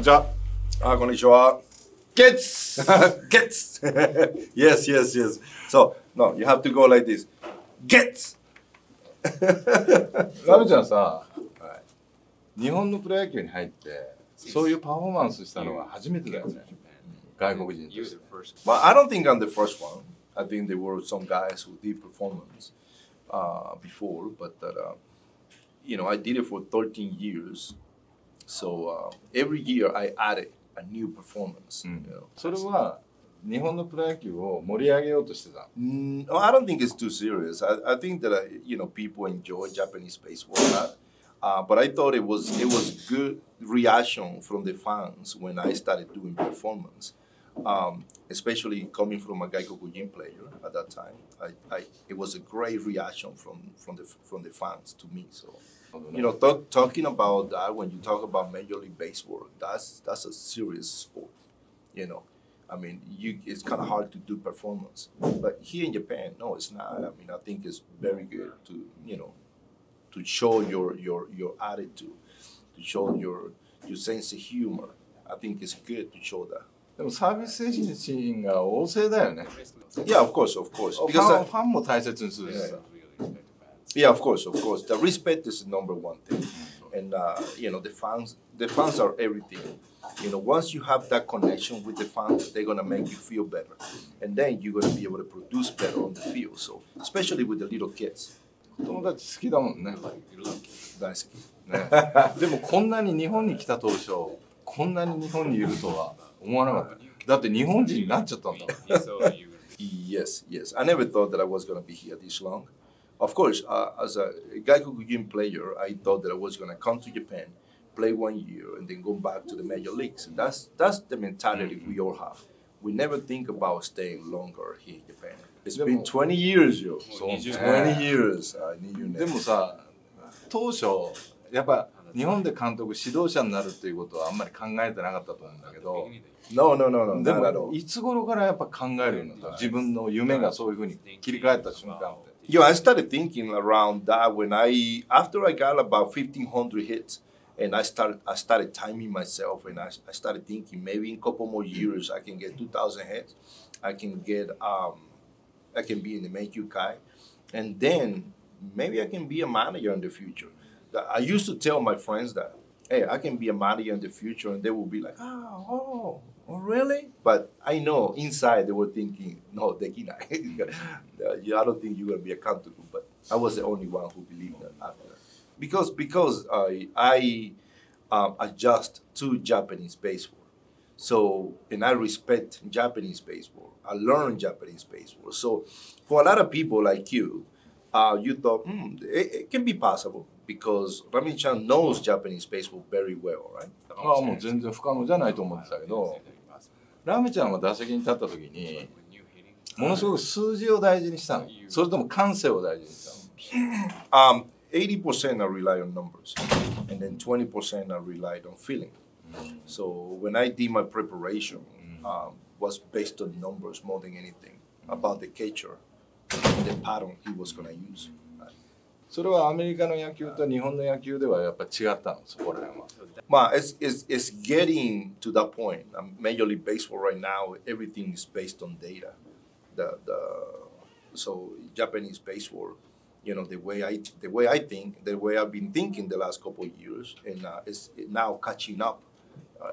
んにちは。こんにちは。Gets! Gets! Yes, yes, yes. So, no, you have to go like this. Gets! ラミちゃんさ、日本のプロ野球に入って、そういうパフォーマンスしたのは初めてだよね。外国人として。But I don't think I'm the first one. I think there were some guys who did performance before, but that, you know, I did it for 13 years. So every year I added a new performance. So that was. I don't think it's too serious. I think that you know people enjoy Japanese baseball, but I thought it was good reaction from the fans when I started doing performance, especially coming from a Gaikokujin player at that time. It was a great reaction from the fans to me. So you know talking about that when you talk about Major League Baseball, that's a serious sport, you know. I mean, it's kind of hard to do performance, but here in Japan, no, it's not. I mean, I think it's very good to, you know, to show your attitude, to show your sense of humor. I think it's good to show that. でもサービス精神が旺盛だよね。 Yeah, of course, of course. Because ファンも大切にするしさ。 Yeah, of course, of course. The respect is the number one thing, and you know, the fans are everything. You know, once you have that connection with the fans, they're gonna make you feel better, and then you're gonna be able to produce better on the field. So, especially with the little kids. 子供たち好きだもんね。大好き。ね。でもこんなに日本に来た当初、こんなに日本にいるとは思わなかった。だって日本人になっちゃったんだ。Yes, yes. I never thought that I was gonna be here this long. Of course, as a Gaikokujin player, I thought that I was gonna come to Japan. Play 1 year and then go back to the major leagues. And that's the mentality we all have. We never think about staying longer here in Japan. It's been 20 years, yo. 20 years. I need you next. でもさ、当初やっぱ日本で監督指導者になるっていうことはあんまり考えてなかったと思うんだけど。No, no, no, no. でもいつ頃からやっぱ考えるようになった。自分の夢がそういうふうに切り替えた瞬間って。Yeah, I started thinking around that when after I got about 1,500 hits. And I started timing myself, and I started thinking maybe in a couple more years I can get 2,000 hits, I can be in the Menkyu Kai, and then maybe I can be a manager in the future. I used to tell my friends that, hey, I can be a manager in the future, and they would be like, oh, really? But I know inside they were thinking, no, dekinai. I don't think you're gonna be accountable. But I was the only one who believed that after that. Because I adjust to Japanese baseball, so and I respect Japanese baseball. I learn Japanese baseball. So for a lot of people like you, you thought it can be possible because Rami-chan knows Japanese baseball very well, right? ああもう全然不可能じゃないと思ってたけど、ラミちゃんは打席に立った時にものすごく数字を大事にしたの。それとも感性を大事にしたの。80% I rely on numbers, and then 20% I relied on feeling. So when I did my preparation, was based on numbers more than anything about the catcher, the pattern he was gonna use. それはアメリカの野球と日本の野球ではやっぱ違ったのそこら辺は。まあ it's getting to that point. Major League Baseball right now, everything is based on data. So Japanese baseball. You know the way I think, the way I've been thinking the last couple of years, and it's now catching up.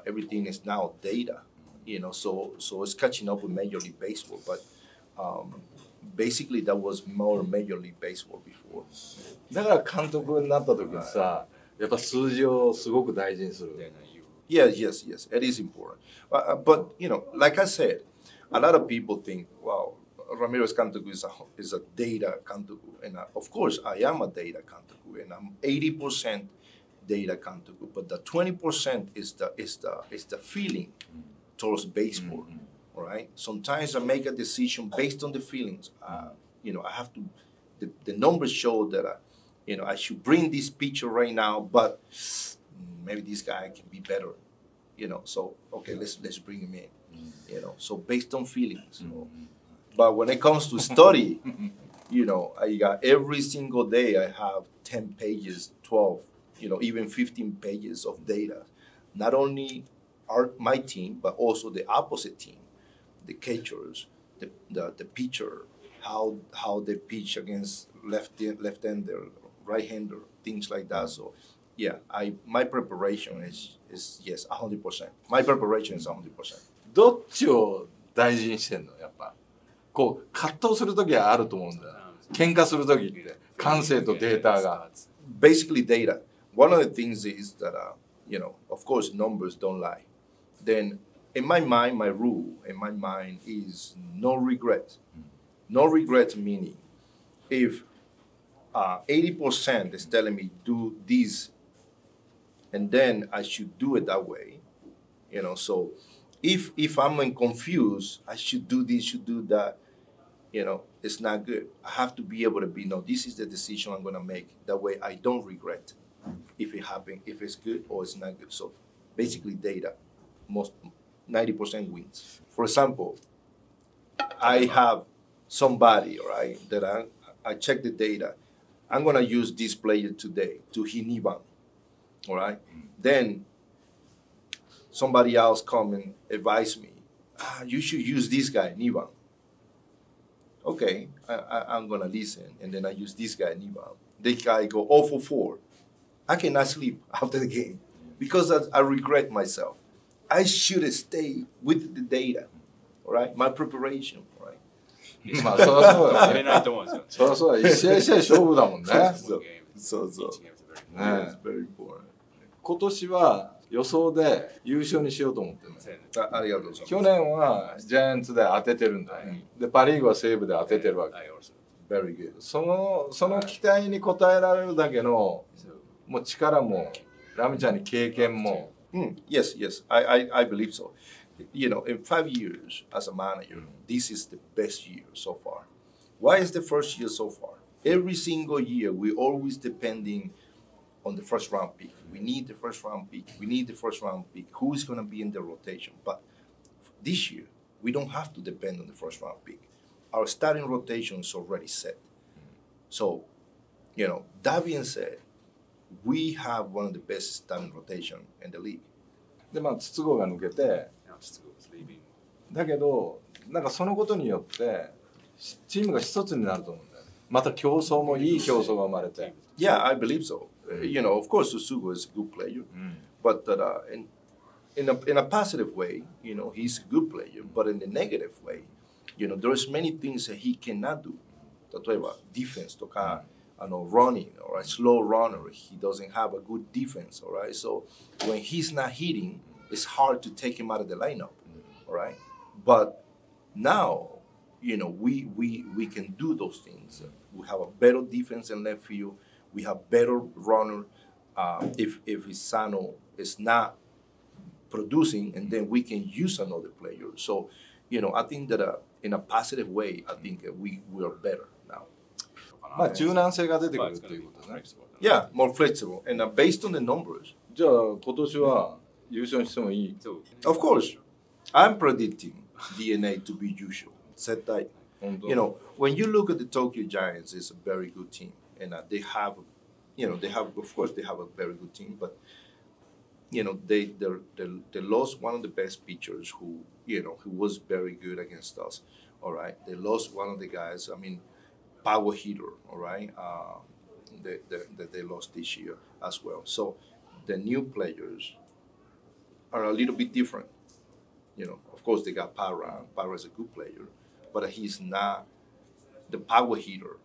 Everything is now data, you know. So it's catching up with Major League Baseball. But basically, that was more Major League Baseball before. だから監督になった時にさ、やっぱ数字をすごく大事にする。Yes, yes, yes. It is important. But you know, like I said, a lot of people think, wow. Ramirez Kantaku is a data Kantaku, and of course I am a data Kantaku, and I'm 80% data Kantaku, but the 20% is the feeling towards baseball, all right? Sometimes I make a decision based on the feelings. You know, I have to. The numbers show that you know I should bring this pitcher right now, but maybe this guy can be better. You know, so okay, let's bring him in. You know, so based on feelings. So, but when it comes to study, you know, I got every single day I have 10 pages, 12, you know, even 15 pages of data, not only my team, but also the opposite team, the catchers, the pitcher, how they pitch against left-hander, right-hander, things like that. So, yeah, my preparation is yes, 100%. My preparation is 100%. どっちを大事にしてんの？やっぱこう葛藤する時はあると思うんだよ。喧嘩する時って感性とデータが。Basically, data. One of the things is that you know, of course, numbers don't lie. Then, in my mind, my rule in my mind is no regret. No regret meaning, if 80% is telling me do this, and then I should do it that way, you know. So, if I'm confused, I should do this, should do that, you know. It's not good. I have to be able to be, no, this is the decision I'm gonna make. That way, I don't regret if it happened, if it's good or it's not good. So, basically, data. Most 90% wins. For example, I have somebody, all right, that I check the data. I'm gonna use this player today to Hiniban, all right. Then somebody else come and advise me, you should use this guy Niban. Okay, I'm gonna listen, and then I use this guy Niban. This guy go 0-4. I cannot sleep after the game because I regret myself. I should stay with the data, all right. My preparation. まあそりゃそうだよね。そりゃそうだ。一試合一試合勝負だもんね。そうそう。今年は予想で優勝にしようと思ってる。ありがとうございます。去年はジャイアンツで当ててるんだよね。でパ・リーグは西武で当ててるわけ。Very good。その期待に応えられるだけのもう力もラミちゃんに経験も。Yes, yes. I believe so. You know, in 5 years as a manager, this is the best year so far. Why is the first year so far? Every single year, we're always depending on the first round pick. We need the first round pick. We need the first round pick. Who's going to be in the rotation? But this year, we don't have to depend on the first round pick. Our starting rotation is already set. So, you know, that being said, we have one of the best starting rotation in the league. で、まあ、Tsutsugoが抜けて。だけどなんかそのことによってチームが一つになると思うんだよね。また競争もいい競争が生まれて。Yeah, I believe so. You know, of course, Tsutsugo is a good player, but in a positive way, you know, he's a good player. But in a negative way, you know, there's many things that he cannot do. 例えば defense とかrunning or slow runner. He doesn't have a good defense, all right? So when he's not hitting.It's hard to take him out of the lineup, all right? But now, you know, we can do those things. We have a better defense in left field. We have better runner. If Isano is not producing, and then we can use another player. So, you know, I think that in a positive way, I think we are better now. まあ柔軟性が出てくるということね。Yeah, more flexible and based on the numbers. じゃあ今年は。優勝してもいい。Of course, I'm predicting DNA to be usual. 絶対。You know, when you look at the Tokyo Giants, it's a very good team, and they have, you know, of course, they have a very good team, but you know, they lost one of the best pitchers who, you know, who was very good against us. All right, they lost one of the guys. I mean, power hitter. All right, they lost this year as well. So the new players. Are a little bit different, you know. Of course, they got Parra. Parra is a good player, but he's not the power hitter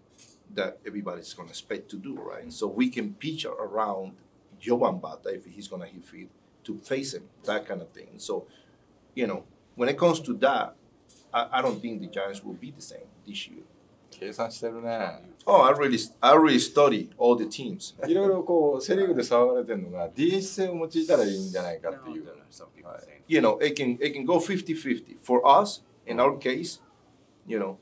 that everybody's going to expect to do, right? So we can pitch around Jovan Bata if he's going to hit field to face him, that kind of thing. So, you know, when it comes to that, I don't think the Giants will be the same this year. Oh, I really study all the teams. いろいろこうセリーグで騒がれてるのが DH 戦を用いたらいいんじゃないかっていう。You know, it can go 50-50 for us in our case. You know,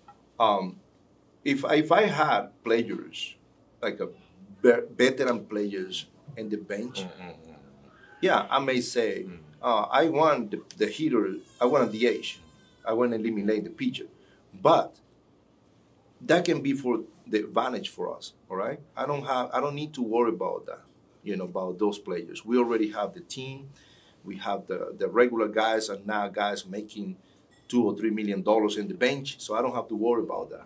if I had players like a veteran players in the bench, yeah, I may say, I want the hitter, I want a DH, I want to eliminate the pitcher, but that can be for the advantage for us, all right? I don't need to worry about that, you know, about those players. We already have the team. We have the regular guys and now guys making $2 or $3 million in the bench, so I don't have to worry about that.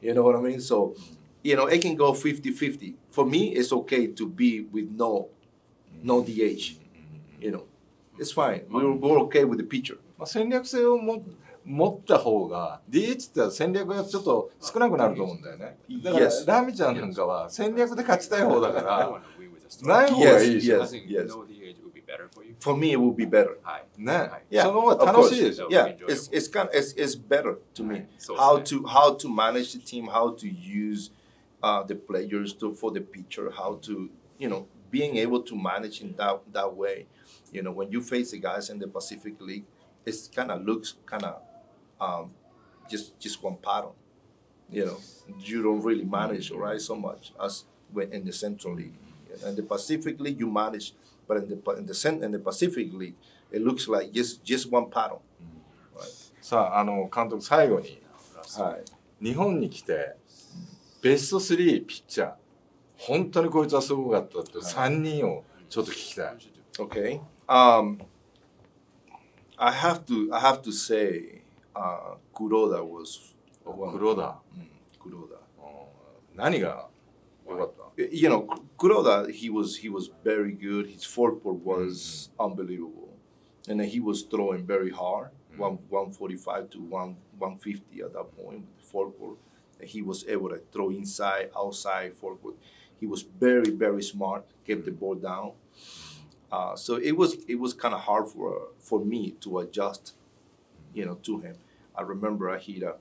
You know what I mean? So, you know, it can go 50-50. For me, it's okay to be with no DH. You know, it's fine. We're okay with the pitcher. 戦略性を持った方が DH って戦略がちょっと少なくなると思うんだよね。だからラミちゃんなんかは戦略で勝ちたい方だからない方がいいし。For me, it would be better. No, yeah, of course. Yeah, it's better to me. How to manage the team, how to use the players for the pitcher, how to, you know, being able to manage in that way. You know, when you face the guys in the Pacific League, it kind of looks kind of just one pattern. You know, you don't really manage, right, so much as in the Central League. In the Pacific League, you manage. But in the Pacific League, it looks like just one paddle. さあ、監督最後に、日本に来てベスト3ピッチャー、本当にこいつはすごかったって3人をちょっと聞きたい。Okay. I have to say, Kuroda was. Kuroda. Kuroda. 何が良かった？You know, Kuroda, he was very good. His footwork was unbelievable, and then he was throwing very hard, 145 to 150 at that point. With the footwork, he was able to throw inside, outside footwork. He was very, very smart. Kept the ball down. So it was kind of hard for me to adjust, you know, to him. I remember I hit a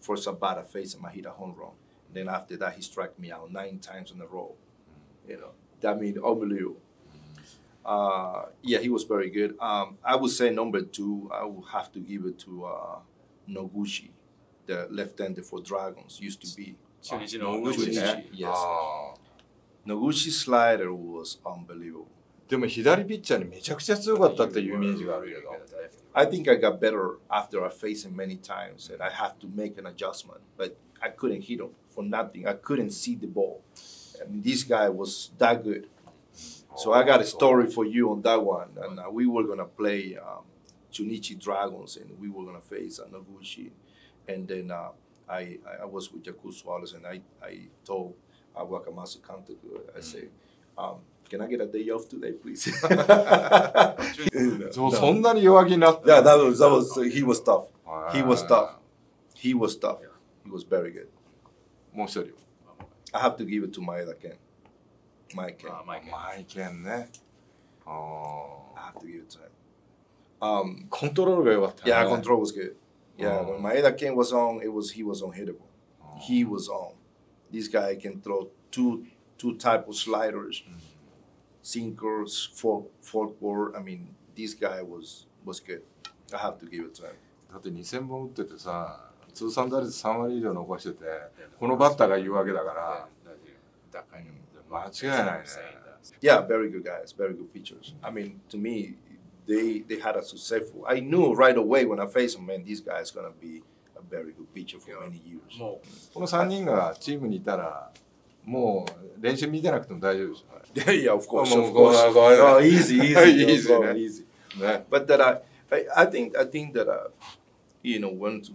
first at bat, I faced him. I hit a home run. Then after that, he struck me out 9 times in a row. You know, that means unbelievable. Yeah, he was very good. I would say number 2, I would have to give it to Noguchi, the left-hander for Dragons, used to be. Chunichi Noguchi. Yes. Noguchi's slider was unbelievable. でも左ピッチャーにめちゃくちゃ強かったっていうイメージがあるけど。I think I got better after I faced him many times, and I have to make an adjustment, but I couldn't hit him for nothing. I couldn't see the ball. I mean, this guy was that good. So I got a story for you on that one. And we were gonna play Chunichi Dragons, and we were gonna face Noguchi. And then I was with Jaku Suarez, and I told Wakamatsu Kantaku, I said, Can I get a day off today, please? So yeah, that was he was tough. He was tough. He was very good. もう一人。I have to give it to Maeda Ken. Maeda Ken ね。I have to give it to him. コントロールが良かったね。Yeah, control was good. Yeah, when Maeda Ken was on, he was unhittable. He was on. This guy can throw two type of sliders, sinkers, forward. I mean, this guy was good. I have to give it to him. だって2000本打っててさ。通算打率3割以上残してて、このバッターが言うわけだから、間違いないね。Yeah, very good guys, very good pitchers. I mean, to me, they had a successful. I knew right away when I faced them, man, this guy is gonna be a very good pitcher for many years. この3人がチームにいたら、もう練習見てなくても大丈夫でしょ。いや、of course, of course. Oh, easy. But that I think that You know, once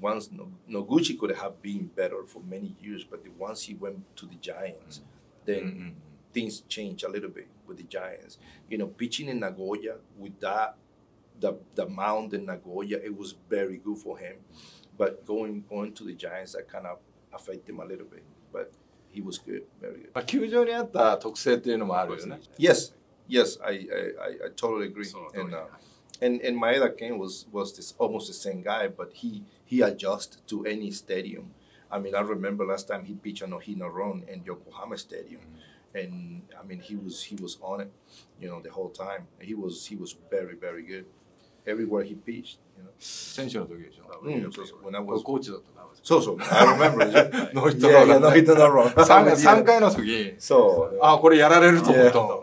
Noguchi could have been better for many years, but once he went to the Giants, then things changed a little bit with the Giants. You know, pitching in Nagoya with the mound in Nagoya, it was very good for him. But going to the Giants, that kind of affected him a little bit. But he was good, very good. 球場にあった特性っていうのもあるよね。Yes, I totally agree. And Maeda Ken was this almost the same guy, but he adjusts to any stadium. I mean, I remember last time he pitched on Ohino-Ron in Yokohama Stadium, and I mean he was on it, you know, the whole time. He was very, very good everywhere he pitched. You know, 選手の時でしょ。When I was coach, I remember. No hit, no run. 3回の時。そう。あ、これやられると思った。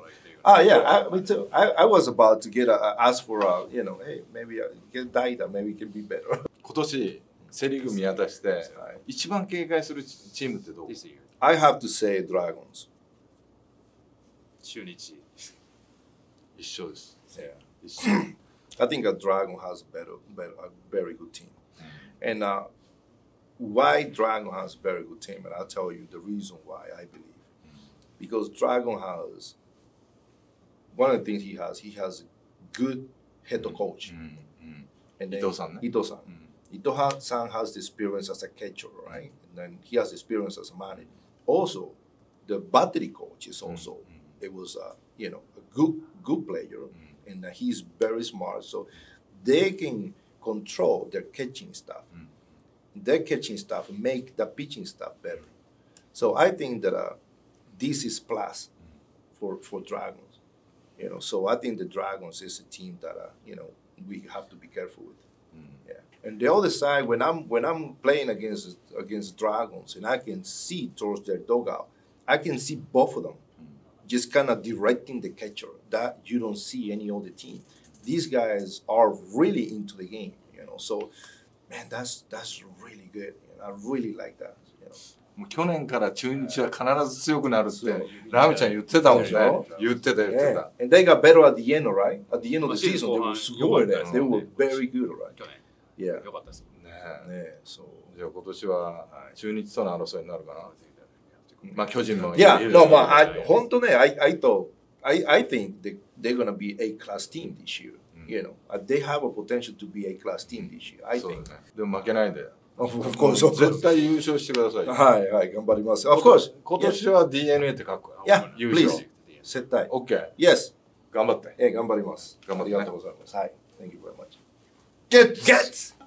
Yeah, me too. I was about to ask for a, you know, hey, maybe get Daida, maybe it can be better. 今年セリーグ見渡して一番警戒するチームってどこ？ I have to say Dragons. 中日。一緒です。It's, I think a Dragon has a very good team. And why Dragon has a very good team? And I'll tell you the reason why, I believe. Because Dragon has, one of the things he has a good head coach. And then Ito-san. Ito-san. Ito-san has the experience as a catcher, right? And then he has experience as a manager. Also, the battery coach is also, it was a, you know, a good player, and he's very smart. So they can control their catching staff. Their catching staff make the pitching staff better. So I think that this is plus for Dragons, you know. So I think the Dragons is a team that you know, we have to be careful with. Yeah. And the other side, when I'm playing against Dragons, and I can see towards their dugout, I can see both of them just kind of directing the catcher that you don't see any other team. These guys are really into the game, you know. So, man, that's really good. You know, I really like that. You know. もう去年から中日は必ず強くなるってラムちゃん言ってたもんね。言ってた。And they got better at the end, right? At the end of the season, they were すごいね。They were very good, right? 去年。Yeah. 良かったですね。ね、そう。じゃあ今年は中日との争いになるかな。まあ巨人もいる。Yeah, no, まあ本当ね、I think they're gonna be A-class team this year. You know, they have a potential to be A-class team this year. I think. でも負けないで。絶対優勝してください。はいはい、頑張ります。Of course。今年は DNA って書く。いや、優勝。絶対。OK。Yes。頑張って。え、頑張ります。頑張って。ありがとうございます。はい。Thank you very much。Get! Get!